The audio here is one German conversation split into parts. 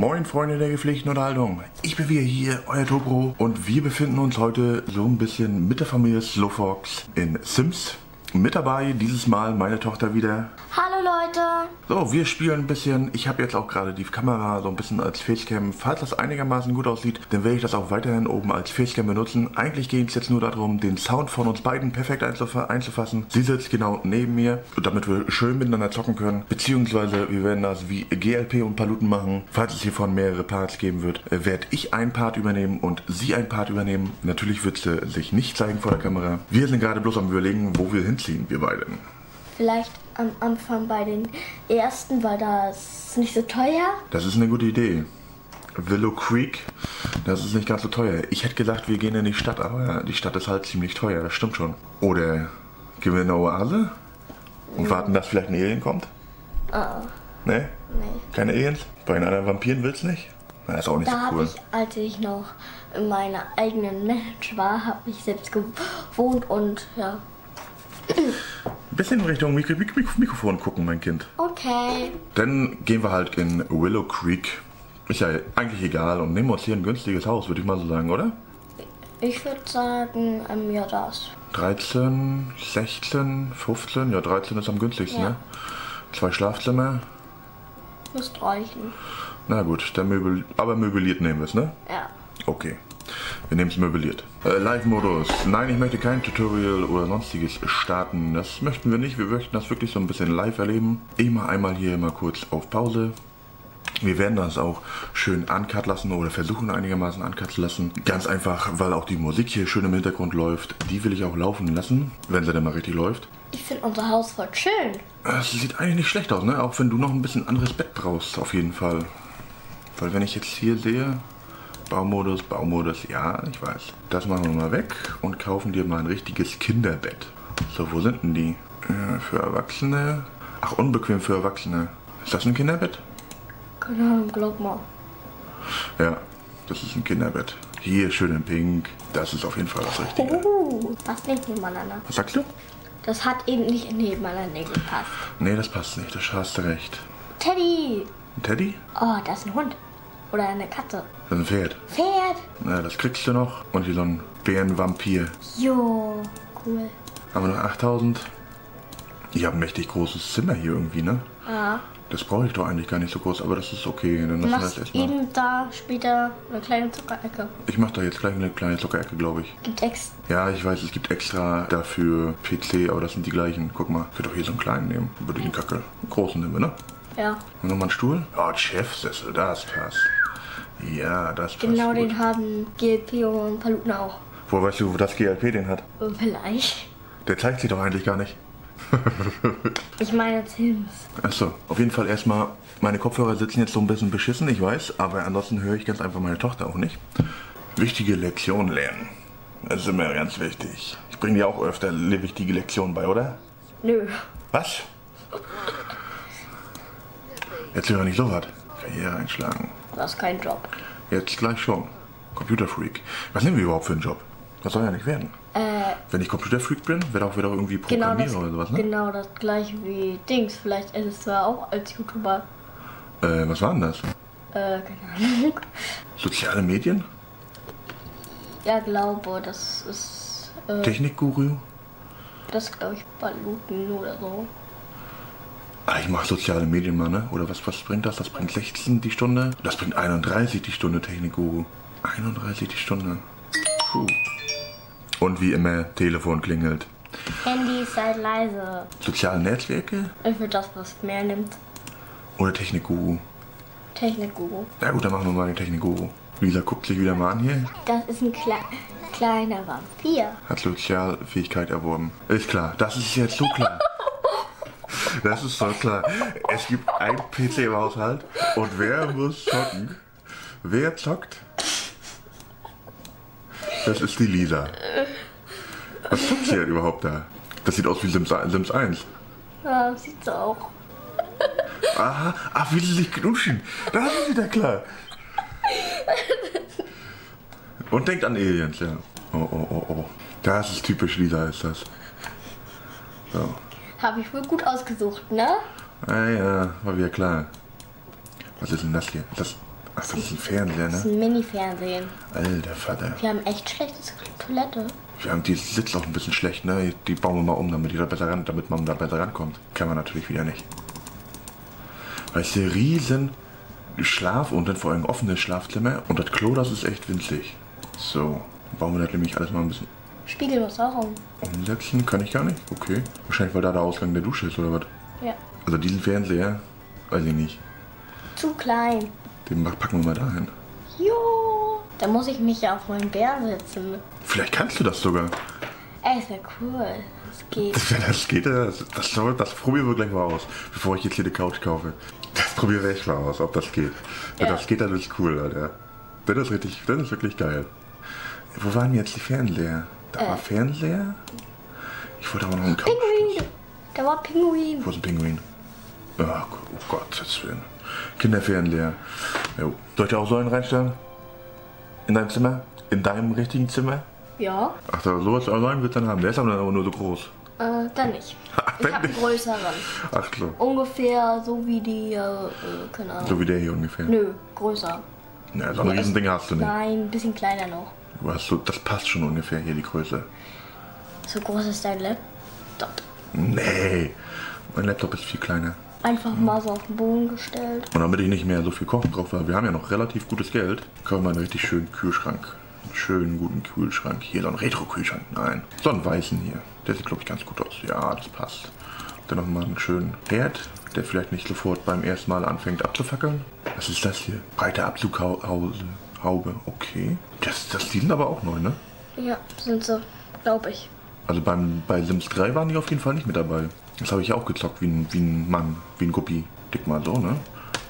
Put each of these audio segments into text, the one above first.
Moin Freunde der gepflegten Unterhaltung, ich bin wieder hier, euer Tobro, und wir befinden uns heute so ein bisschen mit der Familie Slowfox in Sims. Mit dabei dieses Mal meine Tochter wieder. Hallo Leute! So, wir spielen ein bisschen. Ich habe jetzt auch gerade die Kamera so ein bisschen als Facecam. Falls das einigermaßen gut aussieht, dann werde ich das auch weiterhin oben als Facecam benutzen. Eigentlich ging es jetzt nur darum, den Sound von uns beiden perfekt einzufassen. Sie sitzt genau neben mir, damit wir schön miteinander zocken können. Beziehungsweise wir werden das wie GLP und Paluten machen. Falls es hiervon mehrere Parts geben wird, werde ich einen Part übernehmen und sie einen Part übernehmen. Natürlich wird sie sich nicht zeigen vor der Kamera. Wir sind gerade bloß am Überlegen, wo wir hin ziehen, wir beiden. Vielleicht am Anfang bei den ersten, weil das nicht so teuer. Das ist eine gute Idee. Willow Creek, das ist nicht ganz so teuer. Ich hätte gedacht, wir gehen in die Stadt, aber die Stadt ist halt ziemlich teuer, das stimmt schon. Oder gehen wir in eine Oase und warten, dass vielleicht ein Alien kommt? Oh. Ne? Nee. Keine Aliens? Bei den anderen Vampiren willst du nicht? Na, das ist auch nicht da so cool. Als ich noch in meiner eigenen Mensch war, habe ich selbst gewohnt und ja. Ein bisschen in Richtung Mikrofon gucken, mein Kind. Okay. Dann gehen wir halt in Willow Creek. Ist ja eigentlich egal und nehmen uns hier ein günstiges Haus, würde ich mal so sagen, oder? Ich würde sagen, ja das. 13, 16, 15, ja 13 ist am günstigsten, ja. Ne? 2 Schlafzimmer. Muss reichen. Na gut, dann möbliert nehmen wir es, ne? Ja. Okay. Wir nehmen es möbliert. Live-Modus. Nein, ich möchte kein Tutorial oder sonstiges starten. Das möchten wir nicht. Wir möchten das wirklich so ein bisschen live erleben. Ich mache einmal hier mal kurz auf Pause. Wir werden das auch schön uncut lassen oder versuchen einigermaßen uncut zu lassen. Ganz einfach, weil auch die Musik hier schön im Hintergrund läuft. Die will ich auch laufen lassen, wenn sie dann mal richtig läuft. Ich finde unser Haus voll schön. Es sieht eigentlich nicht schlecht aus, ne? Auch wenn du noch ein bisschen anderes Bett brauchst, auf jeden Fall. Weil wenn ich jetzt hier sehe... Baumodus, ja, ich weiß. Das machen wir mal weg und kaufen dir mal ein richtiges Kinderbett. So, wo sind denn die? Für Erwachsene. Ach, unbequem für Erwachsene. Ist das ein Kinderbett? Keine Ahnung, glaub mal. Ja, das ist ein Kinderbett. Hier, schön in Pink. Das ist auf jeden Fall das Richtige. Oh, passt nicht nebeneinander. Was sagst du? Das hat eben nicht nebeneinander gepasst. Nee, das passt nicht, da hast du recht. Teddy! Ein Teddy? Oh, da ist ein Hund. Oder eine Katze. Das ist ein Pferd. Pferd? Na, das kriegst du noch. Und hier so ein Bärenvampir. Jo, cool. Haben wir noch 8000? Ich habe ein mächtig großes Zimmer hier irgendwie, ne? Ja. Das brauche ich doch eigentlich gar nicht so groß, aber das ist okay. Dann lassen wir das erstmal. Eben da später eine kleine Zuckerecke. Ich mache da jetzt gleich eine kleine Zuckerecke, glaube ich. Gibt extra. Ja, ich weiß, es gibt extra dafür PC, aber das sind die gleichen. Guck mal, ich würde doch hier so einen kleinen nehmen. Würde den Kacke. Einen großen nehmen wir, ne? Ja. Und nochmal einen Stuhl? Oh, Chefsessel, das passt. Ja, das passt. Genau, den haben GLP und Paluten auch. Wo weißt du, wo das GLP den hat? Vielleicht. Der zeigt sich doch eigentlich gar nicht. Ich meine Sims. Achso, auf jeden Fall erstmal, meine Kopfhörer sitzen jetzt so ein bisschen beschissen, ich weiß, aber ansonsten höre ich ganz einfach meine Tochter auch nicht. Wichtige Lektionen lernen. Das ist immer ganz wichtig. Ich bringe dir auch öfter wichtige Lektionen bei, oder? Nö. Was? Jetzt höre ich nicht so was. Karriere einschlagen. Das ist kein Job. Jetzt gleich schon. Computerfreak. Was nehmen wir überhaupt für einen Job? Das soll ja nicht werden. Wenn ich Computerfreak bin, werde ich auch wieder irgendwie Programmierer oder sowas, ne? Genau das gleiche wie Dings. Vielleicht ist es auch als YouTuber. Was war denn das? Keine Ahnung. Soziale Medien? Ja, glaube, das ist... Technikguru? Das glaube ich Paluten oder so. Ich mache soziale Medien mal, ne? Oder was bringt das? Das bringt 16 die Stunde. Das bringt 31 die Stunde, Technikguru. 31 die Stunde. Puh. Und wie immer, Telefon klingelt. Handy ist halt leise. Soziale Netzwerke? Ich will das, was mehr nimmt. Oder Technikguru. Technikguru. Na gut, dann machen wir mal den Technikguru. Lisa guckt sich wieder mal an hier. Das ist ein kleiner Vampir. Hat Sozialfähigkeit erworben. Ist klar, das ist jetzt so klar. Das ist doch klar. Es gibt ein PC im Haushalt und wer muss zocken? Wer zockt? Das ist die Lisa. Was zockt sie denn überhaupt da? Das sieht aus wie Sims 1. Ja, sieht so auch. Aha, ach, wie sie sich knuschen. Das ist wieder klar. Und denkt an Aliens, ja. Oh. Das ist typisch Lisa, ist das. So. Habe ich wohl gut ausgesucht, ne? Ah ja, war wieder klar. Was ist denn das hier? Das Ach, das ist ein Fernseher, ne? Das ist ein Mini-Fernsehen. Alter Vater. Wir haben echt schlechtes Toilette. Wir haben die Sitz auch ein bisschen schlecht, ne? Die bauen wir mal um, damit man da besser rankommt. Kann man natürlich wieder nicht. Weißt du, riesen Schlaf und dann vor allem offenes Schlafzimmer. Und das Klo, das ist echt winzig. So, bauen wir das nämlich alles mal ein bisschen. Spiegel muss auch um. Umsetzen kann ich gar nicht. Okay. Wahrscheinlich, weil da der Ausgang der Dusche ist, oder was? Ja. Also diesen Fernseher, weiß ich nicht. Zu klein. Den packen wir mal dahin. Jo, da muss ich mich ja auf meinen Bär setzen. Vielleicht kannst du das sogar. Ey, ist ja cool. Das geht. Das probieren wir gleich mal aus, bevor ich jetzt hier die Couch kaufe. Das probieren wir echt mal aus, ob das geht. Ja. Wenn das geht, dann ist cool, Alter. Das ist richtig, das ist wirklich geil. Wo waren jetzt die Fernseher? Da war Fernseher? Ich wollte aber noch einen Couch. Pinguin! Da war Pinguin. Wo ist ein Pinguin? Oh, oh Gott, das Willen. Kinderfernseher. Jo. Soll ich da auch so einen reinstellen? In deinem Zimmer? In deinem richtigen Zimmer? Ja. Ach, sowas allein wird dann haben. Der ist aber nur so groß. Dann nicht. Ich hab einen größeren. Ach so. Ungefähr so wie die, keine Ahnung. So wie der hier ungefähr? Nö, größer. Na, so ein Riesending hast du nicht. Nein, ein bisschen kleiner noch. Weißt du, das passt schon ungefähr hier, die Größe. So groß ist dein Laptop? Nee, mein Laptop ist viel kleiner. Einfach mal so auf den Boden gestellt. Und damit ich nicht mehr so viel kochen brauche, weil wir haben ja noch relativ gutes Geld, können wir einen richtig schönen Kühlschrank. Einen schönen, guten Kühlschrank. Hier so einen Retro-Kühlschrank, nein. So einen weißen hier. Der sieht, glaube ich, ganz gut aus. Ja, das passt. Dann nochmal einen schönen Herd, der vielleicht nicht sofort beim ersten Mal anfängt abzufackeln. Was ist das hier? Breite Abzughause. Haube, okay. Die sind aber auch neu, ne? Ja, sind sie, glaube ich. Also bei Sims 3 waren die auf jeden Fall nicht mit dabei. Das habe ich ja auch gezockt, wie ein Mann, wie ein Guppi. Dick mal so, ne?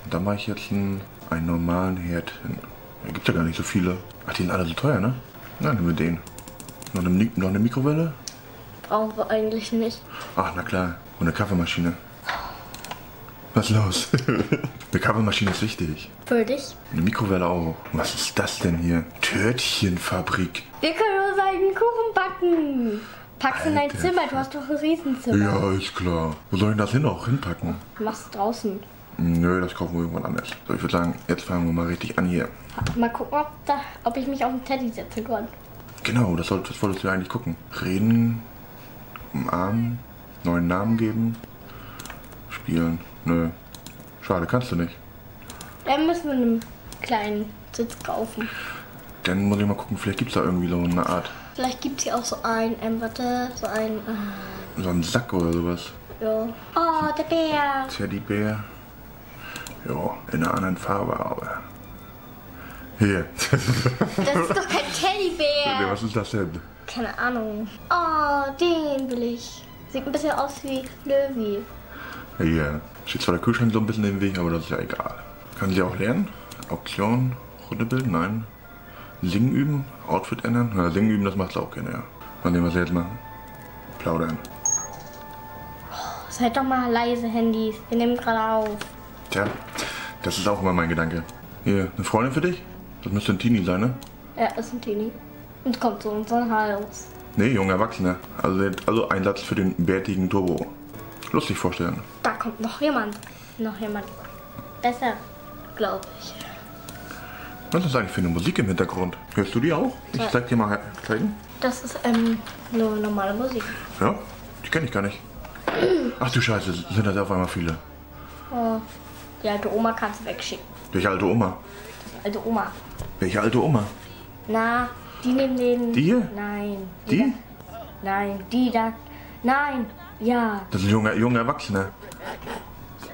Und da mache ich jetzt einen normalen Herd hin. Da gibt es ja gar nicht so viele. Ach, die sind alle so teuer, ne? Na, nehmen wir den. Noch eine Mikrowelle? Brauchen wir eigentlich nicht. Ach, na klar. Und eine Kaffeemaschine. Was ist los? Eine Kaffeemaschine ist wichtig. Für dich? Eine Mikrowelle auch. Was ist das denn hier? Törtchenfabrik. Wir können uns einen Kuchen backen. Pack's in dein Zimmer, du hast doch ein Riesenzimmer. Ja, ist klar. Wo soll ich das hinpacken? Mach's draußen. Nö, das kaufen wir irgendwann anders. So, ich würde sagen, jetzt fangen wir mal richtig an hier. Mal gucken, ob ich mich auf den Teddy setzen kann. Genau, das wolltest du eigentlich gucken. Reden, umarmen, neuen Namen geben, spielen. Nö. Schade, kannst du nicht. Dann müssen wir einen kleinen Sitz kaufen. Dann muss ich mal gucken, vielleicht gibt es da irgendwie so eine Art. Vielleicht gibt es hier auch so einen, so einen Sack oder sowas. Ja. Oh, der Bär. Teddybär. Jo, in einer anderen Farbe, aber. Hier. Das ist doch kein Teddybär. Was ist das denn? Keine Ahnung. Oh, den will ich. Sieht ein bisschen aus wie Löwy. Ja, yeah. Steht zwar der Kühlschrank so ein bisschen im Weg, aber das ist ja egal. Kann sie auch lernen? Auktion, Runde bilden? Nein. Singen üben? Outfit ändern? Na, singen üben, das macht sie auch gerne, ja. Mal sehen, was sie jetzt machen. Plaudern. Oh, seid doch mal leise, Handys. Wir nehmen gerade auf. Tja, das ist auch immer mein Gedanke. Hier, eine Freundin für dich? Das müsste ein Teenie sein, ne? Ja, ist ein Teenie. Und kommt zu unserem Haus. Nee, junger Erwachsener. Also Einsatz für den bärtigen Tobro. Lustig vorstellen. Da kommt noch jemand. Noch jemand. Besser, glaube ich. Was ist das eigentlich für eine Musik im Hintergrund? Hörst du die auch? Ja. Ich zeig dir mal. Zeigen. Das ist nur normale Musik. Ja? Die kenne ich gar nicht. Ach du Scheiße, sind das auf einmal viele. Oh, die alte Oma kannst du wegschicken. Welche alte Oma? Die alte Oma. Welche alte Oma? Na, die neben den... Die hier? Nein. Die? Die? Nein, die da. Nein. Ja. Das ist ein junger Erwachsener.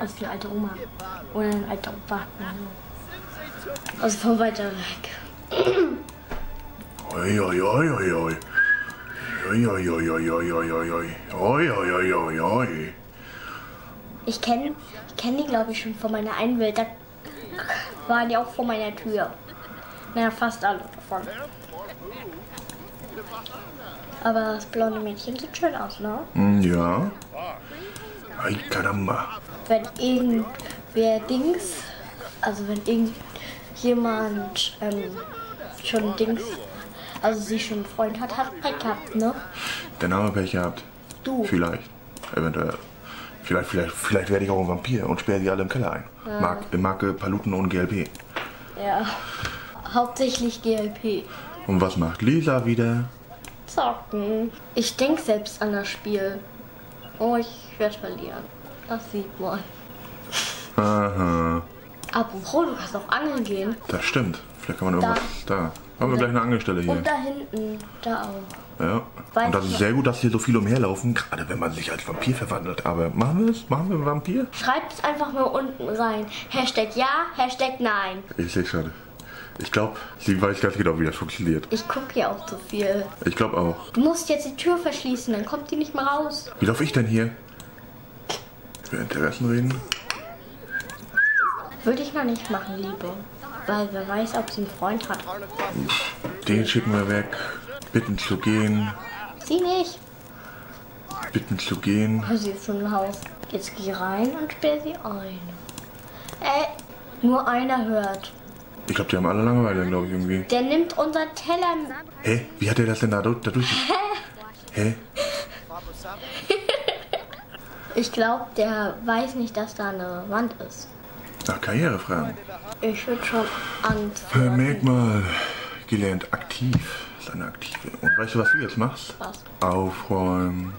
Also für eine alte Oma. Oder ein alter Opa. Also von weiter weg. Oi, oi, oi, oi, oi. Oi, oi, oi, oi, oi, oi, oi. Oi, oi, oi, oi. Ich kenn die, glaube ich, schon von meiner Einwelt. Da waren die auch vor meiner Tür. Naja, fast alle davon. Aber das blonde Mädchen sieht schön aus, ne? Ja. Ay, caramba. Wenn irgendwer Dings, also wenn irgendjemand schon Dings, also sie schon einen Freund hat, hat Pech gehabt, ne? Dann haben wir Pech gehabt. Du. Vielleicht. Eventuell. Vielleicht werde ich auch ein Vampir und sperre die alle im Keller ein. Ja. Marke Paluten ohne GLP. Ja, hauptsächlich GLP. Und was macht Lisa wieder? Zocken. Ich denke selbst an das Spiel. Oh, ich werde verlieren. Das sieht man. Aha. Apropos, du kannst auch angeln gehen. Das stimmt. Vielleicht kann man irgendwas da. Haben wir gleich eine Angelstelle hier. Und da hinten, da auch. Ja. Weiß und das ist sehr gut, dass hier so viele umherlaufen, gerade wenn man sich als Vampir verwandelt. Aber machen wir es? Machen wir einen Vampir? Schreibt es einfach mal unten rein. Hashtag ja, Hashtag nein. Ich sehe schon. Ich glaube, sie weiß ganz genau, wie das funktioniert. Ich gucke ja auch zu viel. Ich glaube auch. Du musst jetzt die Tür verschließen, dann kommt die nicht mehr raus. Wie laufe ich denn hier? Über Interessen reden? Würde ich noch nicht machen, Liebe. Weil wer weiß, ob sie einen Freund hat. Den schicken wir weg. Bitten zu gehen. Sie nicht. Bitten zu gehen. Sie ist schon im Haus. Jetzt geh rein und sperr sie ein. Ey, nur einer hört. Ich glaube, die haben alle Langeweile, glaube ich, irgendwie. Der nimmt unser Teller. Hä? Wie hat der das denn da durch? Hä? Ich glaube, der weiß nicht, dass da eine Wand ist. Nach Karrierefragen. Ich würde schon anfangen. Merkmal gelernt. Aktiv. Das ist eine aktive. Und weißt du, was du jetzt machst? Was? Aufräumen.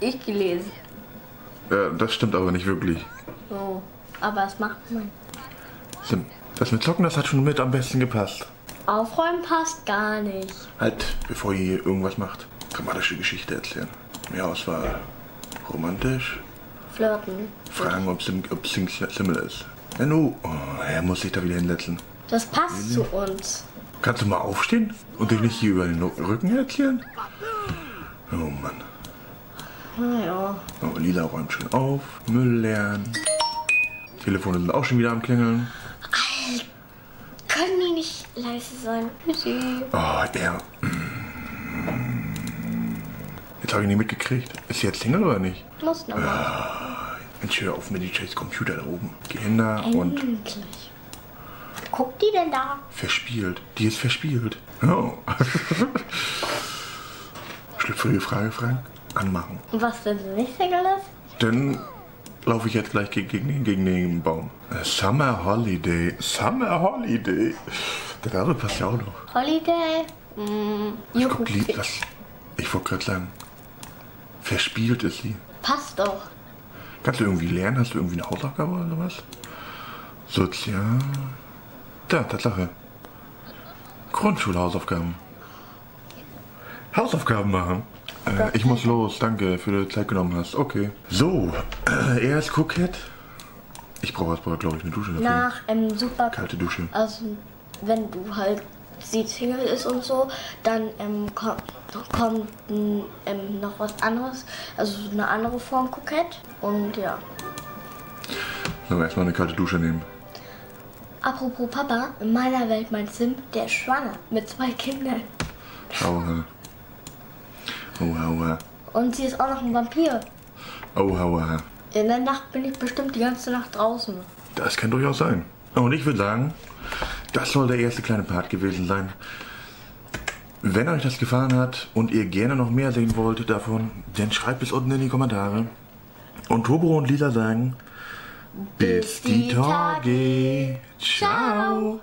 Ich gelesen. Ja, das stimmt aber nicht wirklich. Oh, aber es macht man. Stimmt. Das mit Zocken, das hat schon mit am besten gepasst. Aufräumen passt gar nicht. Halt, bevor ihr hier irgendwas macht, dramatische Geschichte erzählen. Mehr Auswahl. Romantisch. Flirten. Fragen, ob Single ist. Nanu, oh, er muss sich da wieder hinsetzen. Das passt zu uns. Kannst du mal aufstehen und dich nicht hier über den Rücken erzählen? Oh Mann. Naja. Oh, Lila räumt schön auf. Müll leeren. Telefone sind auch schon wieder am Klingeln. Können die nicht leise sein? Oh, der. Jetzt habe ich nicht mitgekriegt. Ist sie jetzt Single oder nicht? Muss noch. Mensch, hör auf mit die scheiß Computer da oben. Geh hin da und. Guckt die denn da? Verspielt. Die ist verspielt. Oh. Schlüpfrige Frage, Frank. Anmachen. Und was, wenn sie nicht Single ist? Dann laufe ich jetzt gleich gegen den Baum. Summer Holiday. Summer Holiday. Der Name passt ja auch noch. Holiday. Ich wollte gerade sagen. Verspielt ist sie. Passt doch. Kannst du irgendwie lernen? Hast du irgendwie eine Hausaufgabe oder was? Sozial. Da, Tatsache. Grundschulhausaufgaben. Hausaufgaben machen. Ich muss los, danke, für die Zeit genommen hast. Okay. So, er ist kokett. Ich brauche erstmal, glaube ich, eine Dusche dafür. Nach einem super kalte Dusche. Also, wenn du halt sie Single ist und so, dann kommt noch was anderes, also eine andere Form kokett. Und ja. Sollen wir erstmal eine kalte Dusche nehmen? Apropos Papa, in meiner Welt mein Sim, der ist schwanger mit 2 Kindern. Schauer. Oha, oha. Und sie ist auch noch ein Vampir. Oha, oha. In der Nacht bin ich bestimmt die ganze Nacht draußen. Das kann durchaus sein. Und ich würde sagen, das soll der erste kleine Part gewesen sein. Wenn euch das gefallen hat und ihr gerne noch mehr sehen wollt davon, dann schreibt es unten in die Kommentare. Und Tobro und Lisa sagen, bis die Tage. Ciao.